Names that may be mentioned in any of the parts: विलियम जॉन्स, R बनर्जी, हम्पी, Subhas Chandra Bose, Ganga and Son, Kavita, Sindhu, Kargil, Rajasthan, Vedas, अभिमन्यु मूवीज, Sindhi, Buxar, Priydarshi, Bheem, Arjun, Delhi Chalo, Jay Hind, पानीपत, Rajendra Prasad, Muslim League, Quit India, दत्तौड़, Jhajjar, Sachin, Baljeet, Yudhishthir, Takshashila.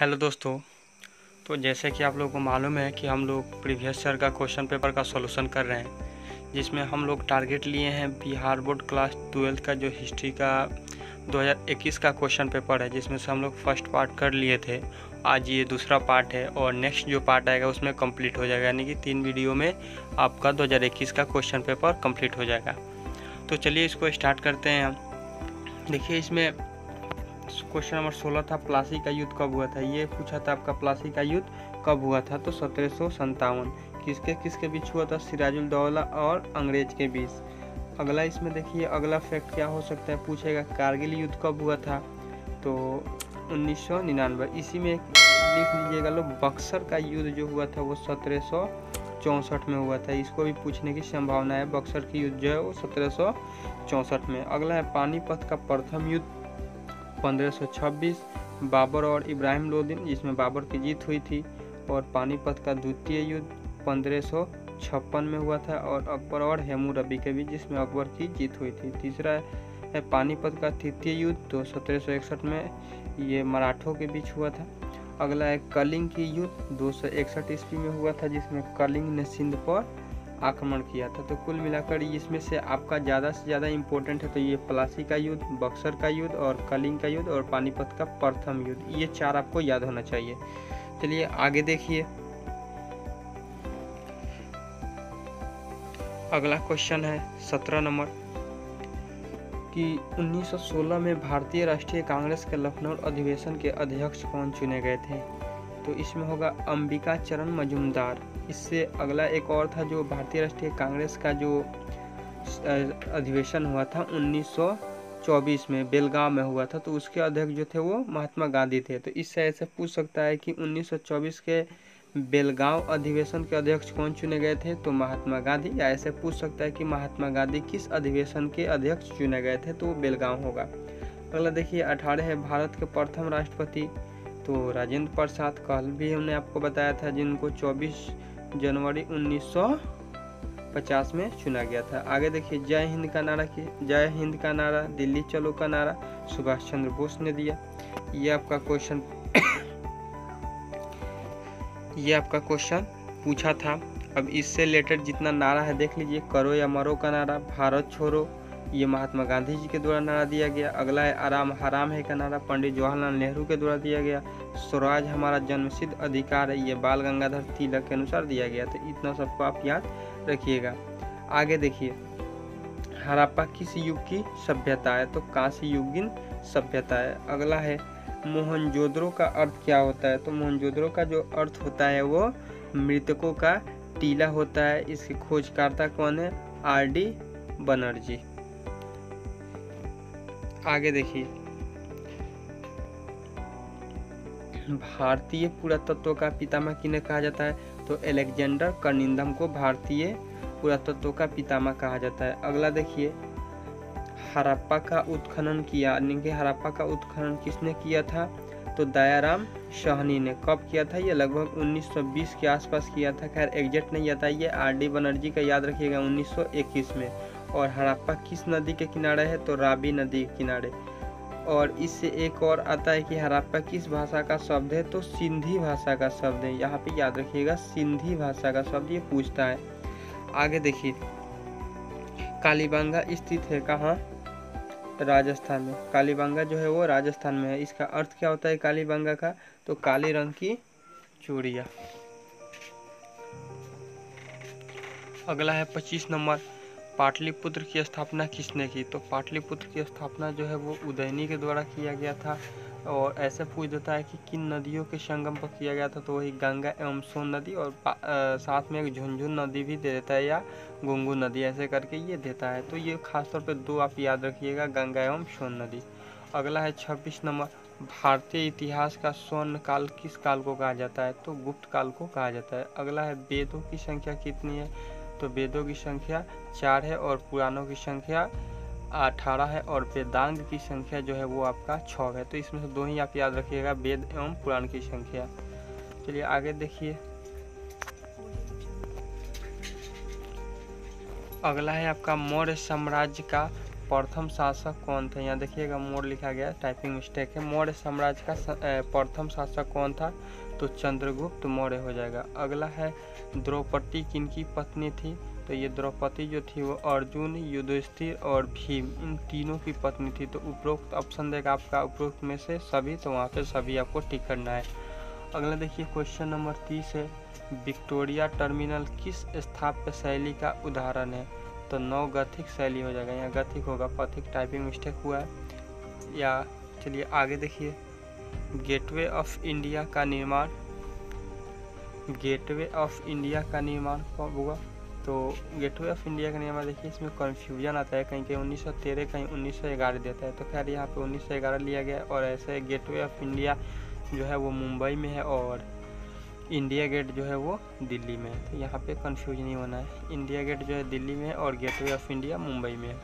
Hello दोस्तों, तो जैसे कि आप लोगों को मालूम है कि हम लोग प्रीवियस ईयर का क्वेश्चन पेपर का सॉल्यूशन कर रहे हैं, जिसमें हम लोग टारगेट लिए हैं बिहार बोर्ड क्लास 12 का जो हिस्ट्री का 2021 का क्वेश्चन पेपर है, जिसमें से हम लोग फर्स्ट पार्ट कर लिए थे। आज ये दूसरा पार्ट है और नेक्स्ट जो पार्ट आएगा उसमें कंप्लीट हो जाएगा, यानी कि 3 वीडियो में आपका 2021 का क्वेश्चन पेपर कंप्लीट हो जाएगा। तो चलिए इसको स्टार्ट करते हैं हम। देखिए, इसमें क्वेश्चन नंबर 16 था, प्लासी का युद्ध कब हुआ था। ये पूछा था आपका प्लासी का युद्ध कब हुआ था, तो 1757। किसके किसके बीच हुआ था? सिराजुल दौला और अंग्रेज के बीच। अगला इसमें देखिए, अगला फैक्ट क्या हो सकता है, पूछेगा कारगिल युद्ध कब हुआ था, तो 1999। इसी में लिख लीजिएगा लोग, बक्सर का युद्ध जो हुआ था वो 1764 में हुआ था। इसको भी पूछने की संभावना है, बक्सर की युद्ध जो है वो 1764 में। अगला है पानीपत का प्रथम युद्ध 1526, बाबर और इब्राहिम लोदी, जिसमें बाबर की जीत हुई थी। और पानीपत का द्वितीय युद्ध 1556 में हुआ था, और अकबर और हेमुरबी के बीच, जिसमें अकबर की जीत हुई थी। तीसरा है पानीपत का तृतीय युद्ध, तो 1761 में ये मराठों के बीच हुआ था। अगला है कलिंग की युद्ध 261 ईस्वी में हुआ था, जिसमें कलिंग ने सिंध पर आक्रमण किया था। तो कुल मिलाकर इसमें से आपका ज़्यादा से ज़्यादा इम्पोर्टेंट है तो ये प्लासी का युद्ध, बक्सर का युद्ध और कलिंग का युद्ध और पानीपत का प्रथम युद्ध, ये 4 आपको याद होना चाहिए। चलिए आगे देखिए, अगला क्वेश्चन है 17 नंबर कि 1916 में भारतीय राष्ट्रीय कांग्रेस के लखनऊ अधिवेशन के अध्यक्ष कौन चुने गए थे, तो इसमें होगा अंबिका चरण मजुमदार। इससे अगला एक और था जो भारतीय राष्ट्रीय कांग्रेस का जो अधिवेशन हुआ था 1924 में, बेलगाम में हुआ था, तो उसके अध्यक्ष जो थे वो महात्मा गांधी थे। तो इससे ऐसे पूछ सकता है कि 1924 के बेलगाम अधिवेशन के अध्यक्ष कौन चुने गए थे, तो महात्मा गांधी। या ऐसे पूछ सकता है कि महात्मा गांधी किस अधिवेशन के अध्यक्ष चुने गए थे, तो बेलगाम होगा। अगला देखिए 18 है, भारत के प्रथम राष्ट्रपति, तो राजेंद्र प्रसाद। कल भी हमने आपको बताया था जिनको 24 जनवरी 1950 में चुना गया था। आगे देखिए, जय हिंद का नारा, की जय हिंद का नारा, दिल्ली चलो का नारा सुभाष चंद्र बोस ने दिया। ये आपका क्वेश्चन पूछा था। अब इससे रिलेटेड जितना नारा है देख लीजिए, करो या मरो का नारा, भारत छोड़ो, ये महात्मा गांधी जी के द्वारा नारा दिया गया। अगला है आराम हराम है का नारा, पंडित जवाहरलाल नेहरू के द्वारा दिया गया। स्वराज हमारा जन्मसिद्ध अधिकार है, ये बाल गंगाधर तिलक के अनुसार दिया गया। तो इतना सबको आप याद रखिएगा। आगे देखिए, हड़प्पा किस युग की सभ्यता है, तो कांस्य युगीन सभ्यता है। अगला है मोहनजोदड़ो का अर्थ क्या होता है, तो मोहनजोदड़ो का जो अर्थ होता है वो मृतकों का टीला होता है। इसके खोजकर्ता कौन है? R बनर्जी। आगे देखिए, भारतीय पुरातत्व का पितामह किन्हें कहा जाता है, तो अलेक्जेंडर कर्निंघम को भारतीय पुरातत्व का पितामह कहा जाता है। अगला देखिए, हड़प्पा का उत्खनन किया, यानी कि हड़प्पा का उत्खनन किसने किया था, तो दयाराम शाहनी ने। कब किया था? ये लगभग 1920 के आसपास किया था। खैर एग्जैक्ट नहीं आता, ये R बनर्जी का याद रखिएगा, 1921 में। और हड़प्पा किस नदी के किनारे है, तो रावी नदी के किनारे। और इससे एक और आता है कि हड़प्पा किस भाषा का शब्द है, तो सिंधी भाषा का शब्द है। यहाँ पे याद रखिएगा, सिंधी भाषा का शब्द ये पूछता है। आगे देखिए, कालीबांगा स्थित है कहाँ? राजस्थान में। कालीबांगा जो है वो राजस्थान में है। इसका अर्थ क्या होता है कालीबांगा का, तो काले रंग की चूड़िया। अगला है 25 नंबर, पाटलिपुत्र की स्थापना किसने की, तो पाटलिपुत्र की स्थापना जो है वो उदयनी के द्वारा किया गया था। और ऐसे पूछ देता है कि किन नदियों के संगम पर किया गया था, तो वही गंगा एवं सोन नदी और साथ में एक झुंझुन नदी भी दे देता है, या गुंगू नदी, ऐसे करके ये देता है। तो ये खासतौर पे 2 आप याद रखिएगा, गंगा एवं सोन नदी। अगला है 26 नंबर, भारतीय इतिहास का स्वर्ण काल किस काल को कहा जाता है, तो गुप्त काल को कहा जाता है। अगला है, वेदों की संख्या कितनी है, तो वेदों की संख्या 4 है और पुराणों की संख्या 18 है और वेदांग की संख्या जो है वो आपका 6 है। तो इसमें से 2 ही आप याद रखिएगा, वेद एवं पुराण की संख्या। चलिए आगे देखिए, अगला है आपका मौर्य साम्राज्य का प्रथम शासक कौन थे। यहाँ देखिएगा मौर्य लिखा गया, टाइपिंग मिस्टेक है। मौर्य साम्राज्य का प्रथम शासक कौन था, तो चंद्रगुप्त मौर्य हो जाएगा। अगला है द्रौपदी किनकी पत्नी थी, तो ये द्रौपदी जो थी वो अर्जुन, युधिष्ठिर और भीम इन तीनों की पत्नी थी। तो उपरोक्त ऑप्शन देगा आपका उपरोक्त में से सभी, तो वहाँ पे सभी आपको टिक करना है। अगला देखिए क्वेश्चन नंबर 30 है, विक्टोरिया टर्मिनल किस स्थापत्य शैली का उदाहरण है, तो नौ गथिक शैली हो जाएगा। यहाँ गथिक होगा, पथिक टाइपिंग मिस्टेक हुआ है। या चलिए आगे देखिए, गेटवे ऑफ इंडिया का निर्माण, गेटवे ऑफ इंडिया का निर्माण कब हुआ, तो गेटवे ऑफ इंडिया का निर्माण देखिए इसमें कन्फ्यूजन आता है, कहीं कहीं 1913 कहीं 1911 देता है। तो खैर यहाँ पे 1911 लिया गया। और ऐसे गेटवे ऑफ इंडिया जो है वो मुंबई में है और इंडिया गेट जो है वो दिल्ली में है। तो यहाँ पे कन्फ्यूजन नहीं होना है, इंडिया गेट जो है दिल्ली में है और गेटवे ऑफ इंडिया मुंबई में है।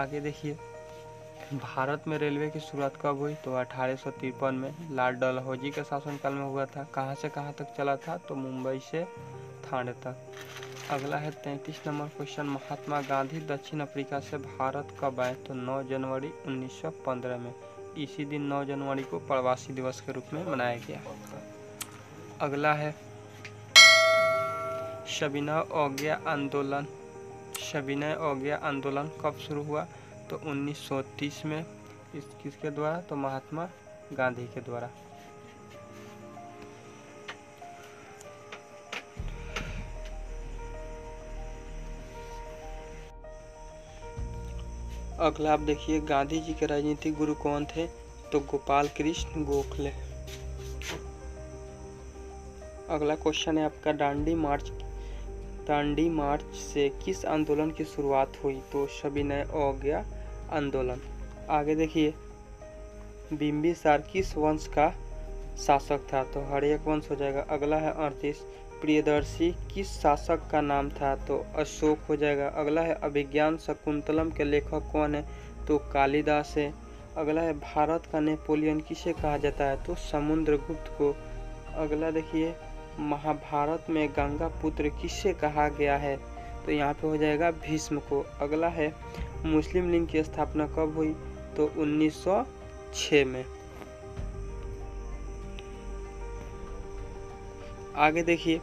आगे देखिए, भारत में रेलवे की शुरुआत कब हुई, तो 1853 में लॉर्ड डलहौजी के शासनकाल में हुआ था। कहाँ से कहाँ तक चला था, तो मुंबई से ठाणे तक। अगला है 33 नंबर क्वेश्चन, महात्मा गांधी दक्षिण अफ्रीका से भारत कब आए, तो 9 जनवरी 1915 में। इसी दिन 9 जनवरी को प्रवासी दिवस के रूप में मनाया गया। अगला है सविनय अवज्ञा आंदोलन, सविनय अवज्ञा आंदोलन कब शुरू हुआ, तो 1930 में। किसके द्वारा, तो महात्मा गांधी के द्वारा। अगला आप देखिए, गांधी जी के राजनीतिक गुरु कौन थे, तो गोपाल कृष्ण गोखले। अगला क्वेश्चन है आपका, दांडी मार्च से किस आंदोलन की शुरुआत हुई, तो सविनय अवज्ञा आंदोलन। आगे देखिए, बिम्बिसार किस वंश का शासक था, तो हरयक वंश हो जाएगा। अगला है 38, प्रियदर्शी किस शासक का नाम था, तो अशोक हो जाएगा। अगला है अभिज्ञान शकुंतलम के लेखक कौन है, तो कालिदास है। अगला है भारत का नेपोलियन किसे कहा जाता है, तो समुद्रगुप्त को। अगला देखिए, महाभारत में गंगा पुत्र किसे कहा गया है, तो यहाँ पे हो जाएगा भीष्म को। अगला है मुस्लिम लीग की स्थापना कब हुई, तो 1906 में। आगे देखिए,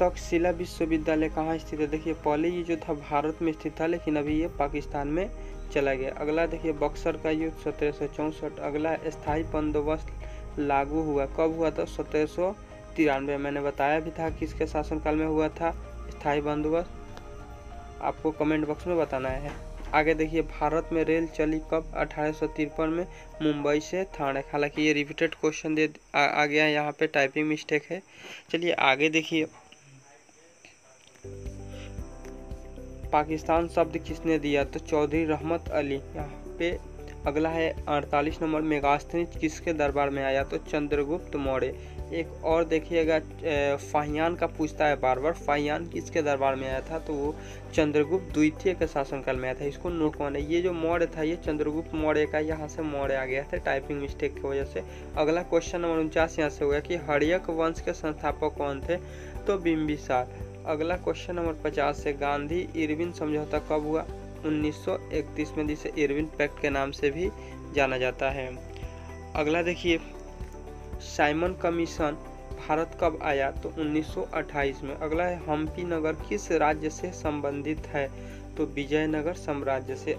तक्षशिला विश्वविद्यालय कहाँ स्थित है, देखिए पहले ये जो था भारत में स्थित था लेकिन अभी ये पाकिस्तान में चला गया। अगला देखिए, बक्सर का युद्ध 1764। अगला स्थायी बंदोबस्त लागू हुआ कब हुआ, तो 1793। मैंने बताया भी था किसके शासनकाल में हुआ था स्थायी बंदोबस्त, आपको कमेंट बॉक्स में बताना है। आगे देखिए, भारत में रेल चली कब, 1853 में मुंबई से ठाणे। हालांकि ये रिपीटेड क्वेश्चन आ गया है, यहाँ पे टाइपिंग मिस्टेक है। चलिए आगे देखिए, पाकिस्तान शब्द किसने दिया, तो चौधरी रहमत अली यहाँ पे। अगला है 48 नंबर, मेगास्थनीज किसके दरबार में आया, तो चंद्रगुप्त मौर्य। एक और देखिएगा, फाहियान का पूछता है बार बार, फाहियान किसके दरबार में आया था, तो वो चंद्रगुप्त द्वितीय के शासनकाल में आया था। इसको नोट करना है, ये जो मौर्य था ये चंद्रगुप्त मौर्य का यहाँ से मौर्य आ गया था टाइपिंग मिस्टेक की वजह से। अगला क्वेश्चन नंबर 49 यहाँ से हो गया कि हर्यक वंश के संस्थापक कौन थे, तो बिम्बिसार। अगला क्वेश्चन नंबर 50 से, गांधी इरविन समझौता कब हुआ, 1931 में, जिसे इरविन पैक्ट के नाम से भी जाना जाता है। अगला देखिए, साइमन कमीशन भारत कब आया, तो 1928 में। अगला है, हम्पी नगर किस राज्य से संबंधित है, तो विजयनगर साम्राज्य से।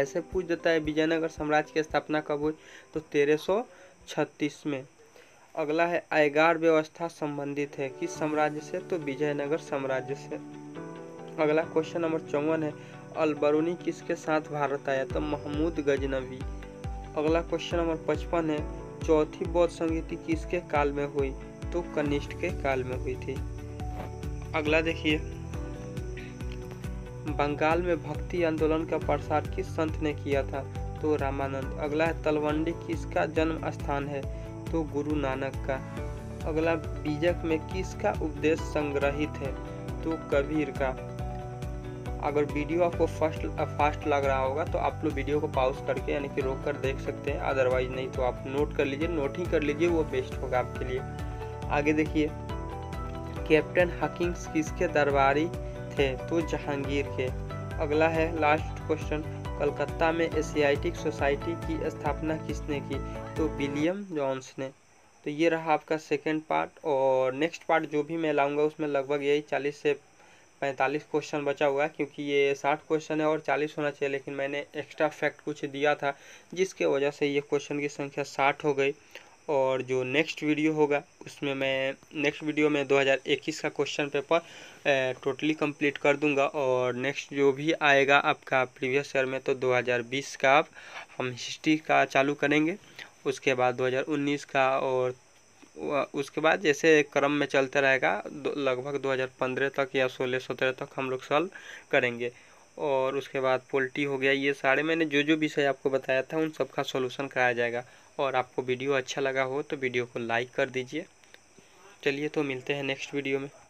ऐसे पूछ देता है विजयनगर साम्राज्य की स्थापना कब हुई, तो 1336 में। अगला है, आयगार व्यवस्था संबंधित है किस साम्राज्य से, तो विजयनगर साम्राज्य से। अगला क्वेश्चन नंबर 54 है, अल-बरूनी किसके साथ भारत आया, तो महमूद गजनवी। अगला क्वेश्चन नंबर 55 है, चौथी बौद्ध संगीति किसके काल में हुई, तो कनिष्क के काल में हुई थी। अगला देखिए, बंगाल में भक्ति आंदोलन का प्रसार किस संत ने किया था, तो रामानंद। अगला है, तलवंडी किसका जन्म स्थान है, तो गुरु नानक का। अगला, बीजक में किसका उपदेश संग्रहित है, तो कबीर का। अगर वीडियो आपको फास्ट लग रहा होगा तो आप लोग वीडियो को पॉज करके यानी कि रोक कर देख सकते हैं, अदरवाइज नहीं तो आप नोट कर लीजिए, नोट ही कर लीजिए, वो बेस्ट होगा आपके लिए। आगे देखिए, कैप्टन हकिंग्स किसके दरबारी थे, तो जहांगीर के। अगला है लास्ट क्वेश्चन, कलकत्ता में एशियाटिक सोसाइटी की स्थापना किसने की? तो विलियम जॉन्स ने। तो ये रहा आपका सेकेंड पार्ट, और नेक्स्ट पार्ट जो भी मैं लाऊंगा उसमें लगभग यही 40 से 45 क्वेश्चन बचा हुआ है, क्योंकि ये 60 क्वेश्चन है और 40 होना चाहिए, लेकिन मैंने एक्स्ट्रा फैक्ट कुछ दिया था जिसके वजह से ये क्वेश्चन की संख्या 60 हो गई। और जो नेक्स्ट वीडियो होगा उसमें मैं नेक्स्ट वीडियो में 2021 का क्वेश्चन पेपर टोटली कंप्लीट कर दूंगा, और नेक्स्ट जो भी आएगा आपका प्रीवियस ईयर में तो 2020 का हम हिस्ट्री का चालू करेंगे, उसके बाद 2019 का, और उसके बाद जैसे क्रम में चलते रहेगा लगभग 2015 तक या 16-17 तक हम लोग सॉल्व करेंगे। और उसके बाद पॉलिटी हो गया, ये सारे मैंने जो जो विषय आपको बताया था उन सब का सॉल्यूशन कराया जाएगा। और आपको वीडियो अच्छा लगा हो तो वीडियो को लाइक कर दीजिए। चलिए तो मिलते हैं नेक्स्ट वीडियो में।